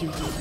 executed.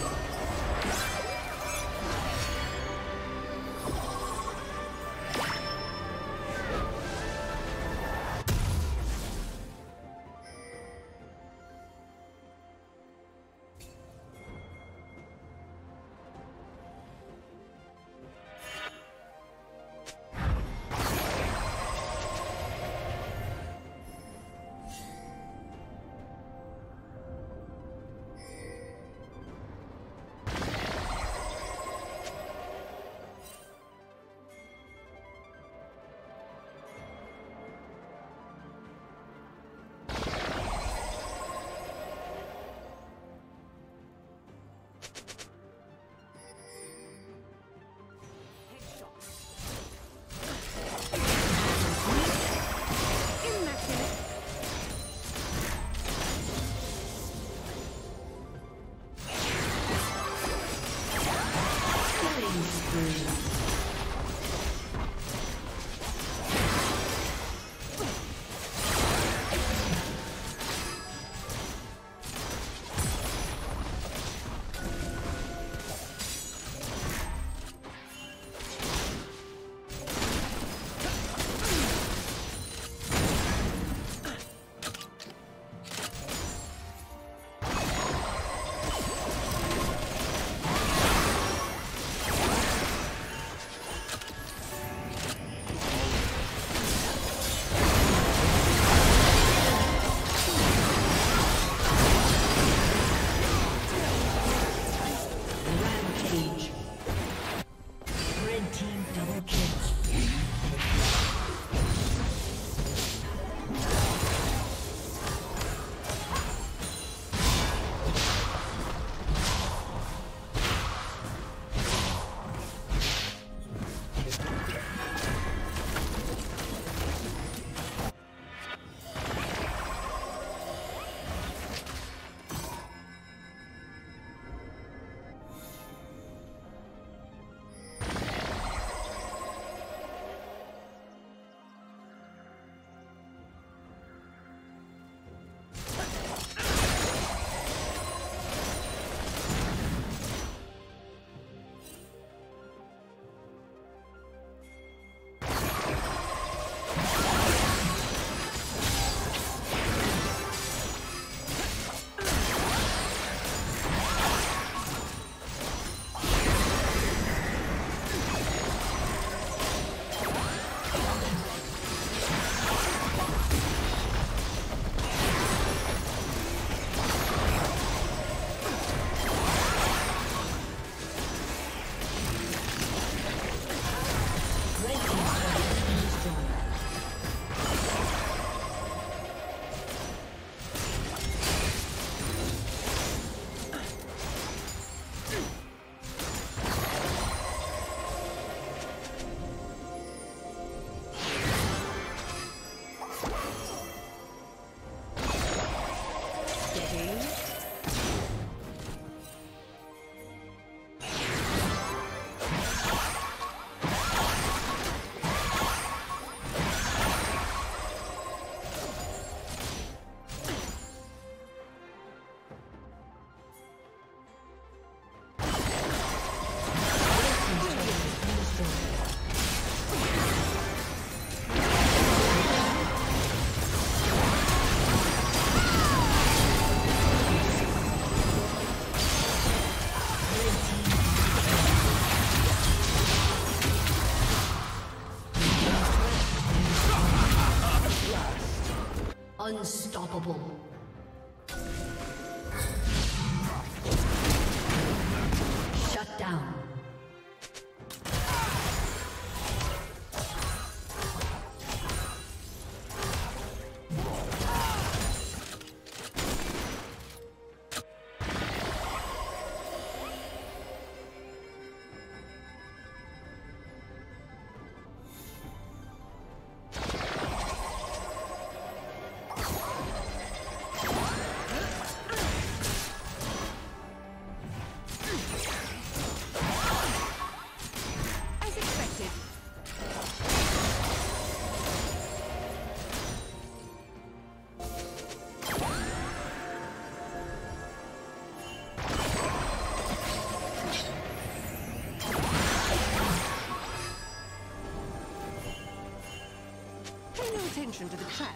Unstoppable. Shut down. attention to the trap.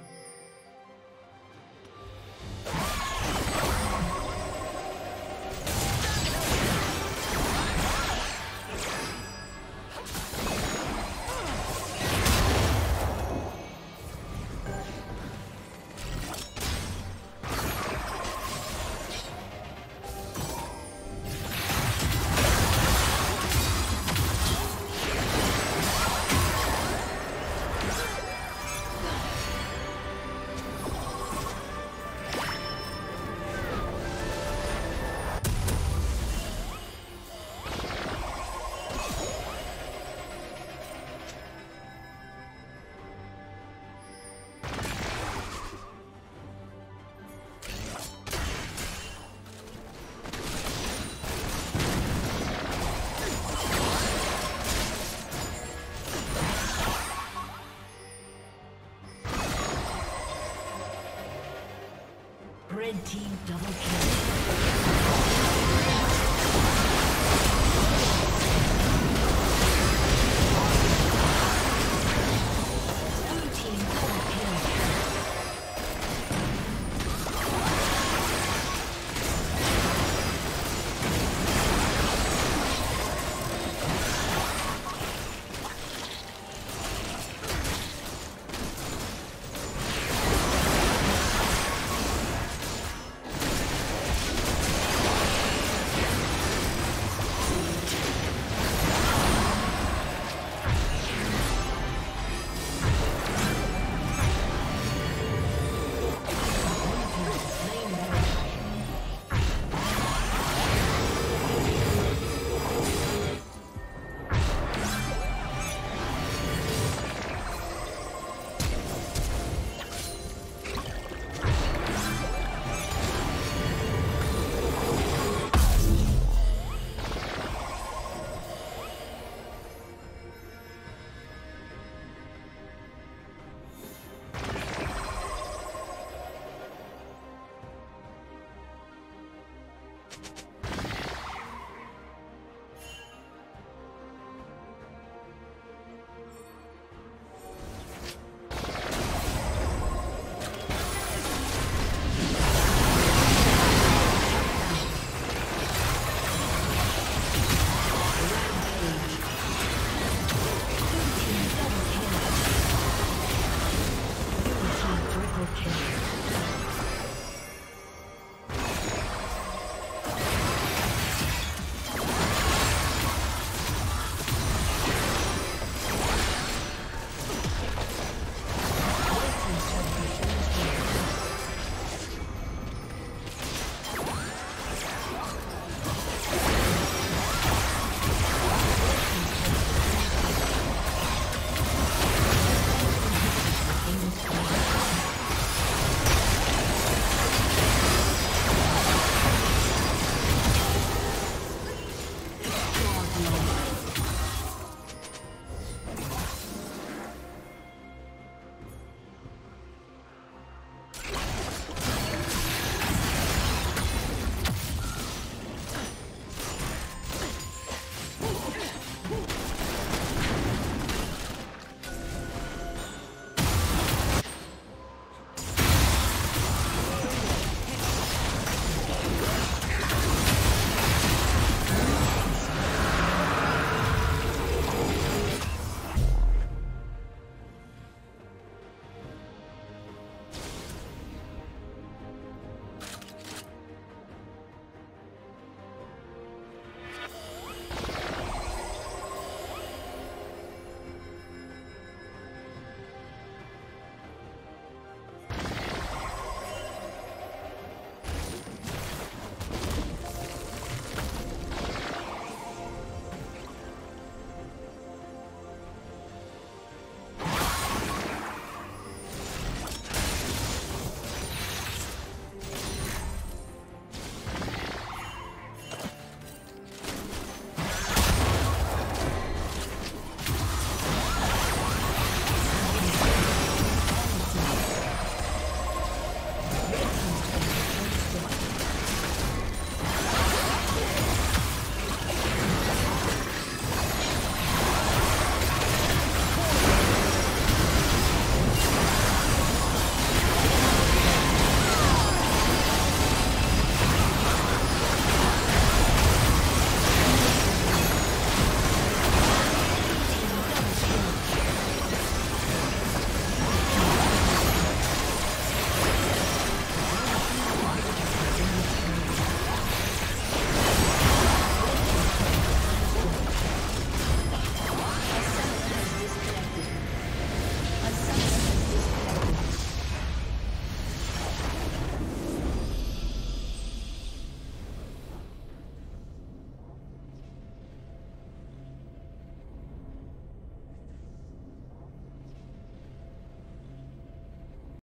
Red team double kill.